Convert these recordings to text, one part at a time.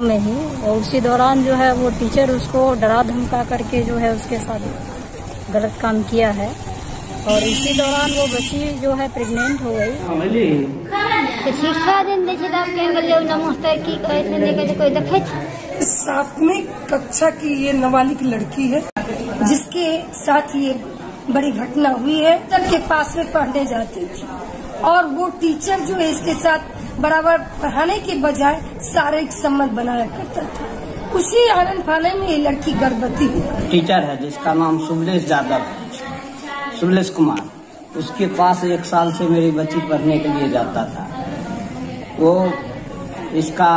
में ही, और उसी दौरान जो है वो टीचर उसको डरा धमका करके जो है उसके साथ गलत काम किया है, और इसी दौरान वो बच्ची जो है प्रेग्नेंट हो गई। तीसरा दिन देखे सातवीं कक्षा की ये नाबालिग लड़की है जिसके साथ ये बड़ी घटना हुई है। तब के पास में पढ़ने जाती थी और वो टीचर जो है इसके साथ बराबर पढ़ाने के बजाय शारीरिक संबंध बनाया करता था। उसी आनंद फाने में ये लड़की गर्भवती हुई। टीचर है जिसका नाम सुबलेश यादव है, सुबलेश कुमार, उसके पास 1 साल से मेरी बच्ची पढ़ने के लिए जाता था। वो इसका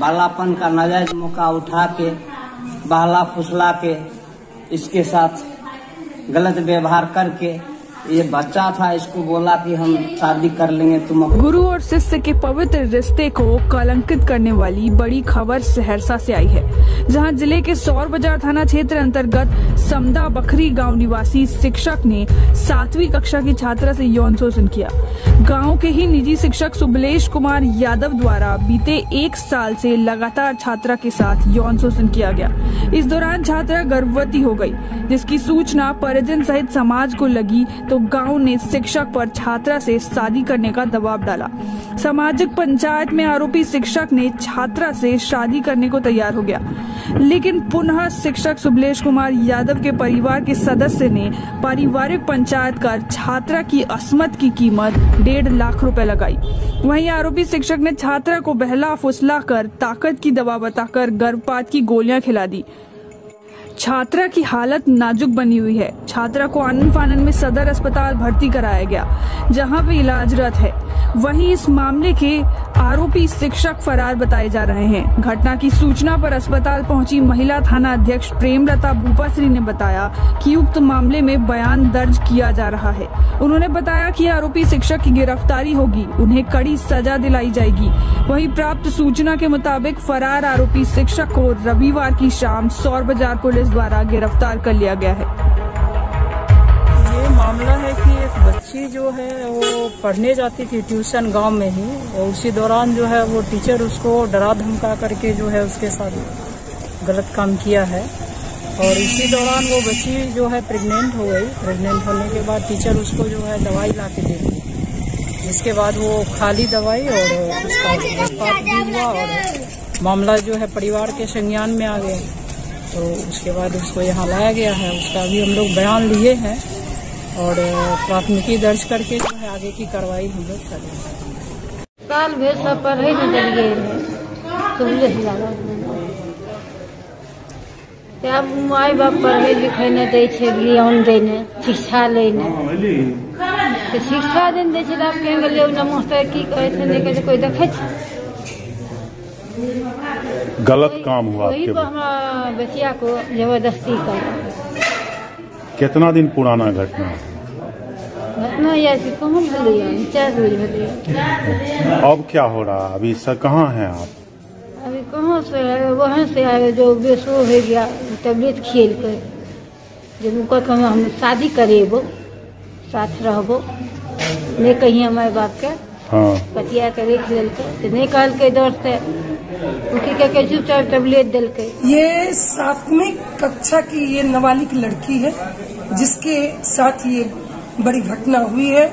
बालापन का नाजायज मौका उठा के बहला फुसला के इसके साथ गलत व्यवहार करके, ये बच्चा था, इसको बोला कि हम शादी कर लेंगे तुम। गुरु और शिष्य के पवित्र रिश्ते को कलंकित करने वाली बड़ी खबर सहरसा से आई है, जहां जिले के सौरबाजार थाना क्षेत्र अंतर्गत समदा बखरी गांव निवासी शिक्षक ने 7वीं कक्षा की छात्रा से यौन शोषण किया। गांव के ही निजी शिक्षक सुबलेश कुमार यादव द्वारा बीते 1 साल से लगातार छात्रा के साथ यौन शोषण किया गया। इस दौरान छात्रा गर्भवती हो गयी, जिसकी सूचना परिजन सहित समाज को लगी तो गांव ने शिक्षक पर छात्रा से शादी करने का दबाव डाला। सामाजिक पंचायत में आरोपी शिक्षक ने छात्रा से शादी करने को तैयार हो गया, लेकिन पुनः शिक्षक सुबलेश कुमार यादव के परिवार के सदस्य ने पारिवारिक पंचायत कर छात्रा की अस्मत की कीमत 1.5 लाख रुपए लगाई। वहीं आरोपी शिक्षक ने छात्रा को बहला फुसला कर ताकत की दवा बताकर गर्भपात की गोलियां खिला दी। छात्रा की हालत नाजुक बनी हुई है। छात्रा को आनन फानन में सदर अस्पताल भर्ती कराया गया, जहां वे इलाजरत है। वहीं इस मामले के आरोपी शिक्षक फरार बताए जा रहे हैं। घटना की सूचना पर अस्पताल पहुंची महिला थाना अध्यक्ष प्रेमलता भूपाश्री ने बताया कि उक्त मामले में बयान दर्ज किया जा रहा है। उन्होंने बताया कि आरोपी शिक्षक की गिरफ्तारी होगी, उन्हें कड़ी सजा दिलाई जाएगी। वहीं प्राप्त सूचना के मुताबिक फरार आरोपी शिक्षक को रविवार की शाम सौरबाजार पुलिस द्वारा गिरफ्तार कर लिया गया है। ये मामला है कि एक बच्ची जो है वो पढ़ने जाती थी ट्यूशन गांव में ही, और उसी दौरान जो है वो टीचर उसको डरा धमका करके जो है उसके साथ गलत काम किया है, और इसी दौरान वो बच्ची जो है प्रेग्नेंट हो गई। प्रेग्नेंट होने के बाद टीचर उसको जो है दवाई ला के दे दी, जिसके बाद वो खाली दवाई और उसका विस्तार भी हुआ और मामला जो है परिवार के संज्ञान में आ गया। तो उसके बाद उसको यहाँ लाया गया है, उसका भी हम लोग बयान लिए हैं और प्राथमिकी दर्ज करके जो है आगे की कार्रवाई हम लोग कर रहे हैं। काल भेज सब पर ही निकल गए क्या माय बाप पढ़े लिखे नहीं दै छै, ज्ञान देने शिक्षा लेने शिक्षा दिन दै छै, आप कहेंगे ले ना मास्टर की कहे थे नहीं कहे कोई देखे गलत काम हुआ आपके बच्चिया को जबरदस्ती कर। कितना दिन पुराना घटना है? घटना ऐसी कौन भलिया। अब क्या हो रहा है? अभी कहाँ हैं आप? अभी कहाँ से आए, वहाँ से आए जो बेसो हो गया तबियत खेल कर जो कहते हम शादी करेबो साथ रहबो नहीं कहिए माय बाप के पतिया के देख लेके नहीं कहल के दौर से टैबलेट दिल के। ये 7वीं कक्षा की ये नाबालिग लड़की है जिसके साथ ये बड़ी घटना हुई है,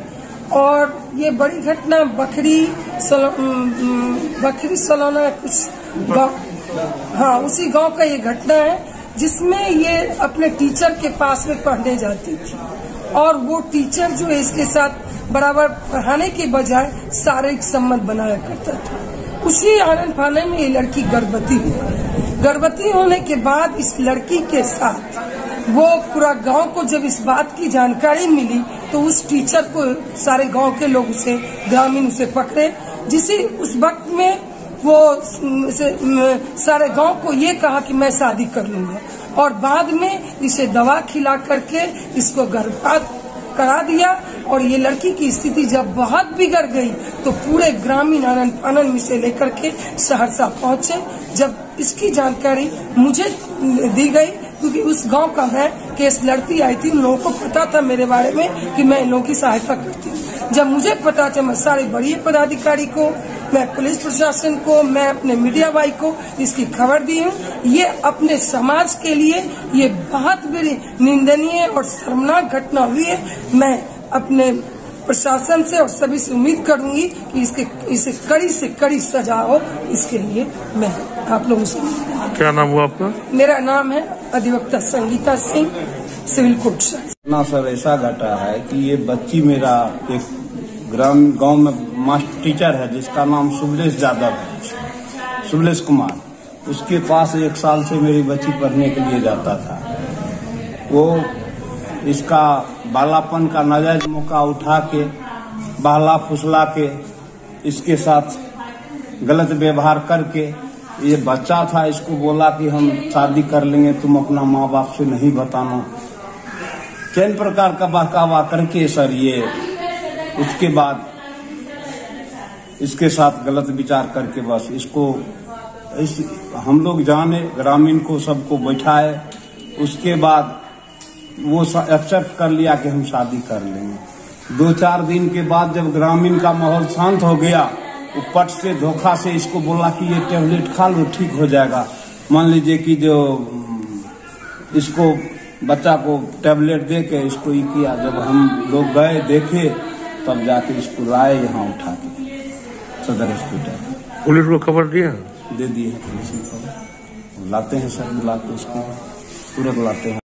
और ये बड़ी घटना बखरी सलोना कुछ गाँव, हाँ उसी गांव का ये घटना है जिसमें ये अपने टीचर के पास में पढ़ने जाती थी और वो टीचर जो है इसके साथ बराबर पढ़ाने के बजाय शारीरिक संबंध बनाया करता था। उसी आनन फाने में ये लड़की गर्भवती हुई। गर्भवती होने के बाद इस लड़की के साथ वो पूरा गांव को जब इस बात की जानकारी मिली तो उस टीचर को सारे गांव के लोग उसे ग्रामीण उसे पकड़े, जिसे उस वक्त में वो सारे गांव को ये कहा कि मैं शादी कर लूंगा, और बाद में इसे दवा खिला करके इसको गर्भपात करा दिया। और ये लड़की की स्थिति जब बहुत बिगड़ गई तो पूरे ग्रामीण आनंद फानन में से लेकर के सहरसा पहुंचे। जब इसकी जानकारी मुझे दी गई, क्योंकि उस गांव का मैं केस लड़ती आई थी, उन लोगों को पता था मेरे बारे में कि मैं इन लोगों की सहायता करती हूँ। जब मुझे पता चला मैं सारे बड़े पदाधिकारी को मैं पुलिस प्रशासन को, मैं अपने मीडिया भाई को इसकी खबर दी हूँ। ये अपने समाज के लिए ये बहुत बड़ी निंदनीय और शर्मनाक घटना हुई है। मैं अपने प्रशासन से और सभी से उम्मीद करूंगी कि इसे कड़ी से कड़ी सजा हो। इसके लिए मैं आप लोगों से, क्या नाम हुआ आपका? मेरा नाम है अधिवक्ता संगीता सिंह, सिविल कोर्ट से। ना सर, ऐसा घटा है कि ये बच्ची मेरा एक ग्राम गांव में मास्टर टीचर है जिसका नाम सुबलेश यादव है, सुबलेश कुमार। उसके पास 1 साल से मेरी बच्ची पढ़ने के लिए जाता था। वो इसका बालापन का नाजायज मौका उठा के बहला फुसला के इसके साथ गलत व्यवहार करके, ये बच्चा था, इसको बोला कि हम शादी कर लेंगे, तुम अपना माँ बाप से नहीं बताना। कई प्रकार का बहकावा करके सर ये उसके बाद इसके साथ गलत विचार करके बस इसको हम लोग जाने ग्रामीण को सबको बैठाए। उसके बाद वो एक्सेप्ट कर लिया कि हम शादी कर लेंगे। 2-4 दिन के बाद जब ग्रामीण का माहौल शांत हो गया, वो पट से धोखा से इसको बोला कि ये टेबलेट खा लो, ठीक हो जाएगा। मान लीजिए कि जो इसको बच्चा को टेबलेट दे के इसको ही किया। जब हम लोग गए देखे तब जाके इसको लाए यहाँ उठा के सदर हॉस्पिटल। पुलिस को खबर दिया, दे दी है पुलिस को। लाते हैं सर, बुला के उसको तुरंत लाते हैं।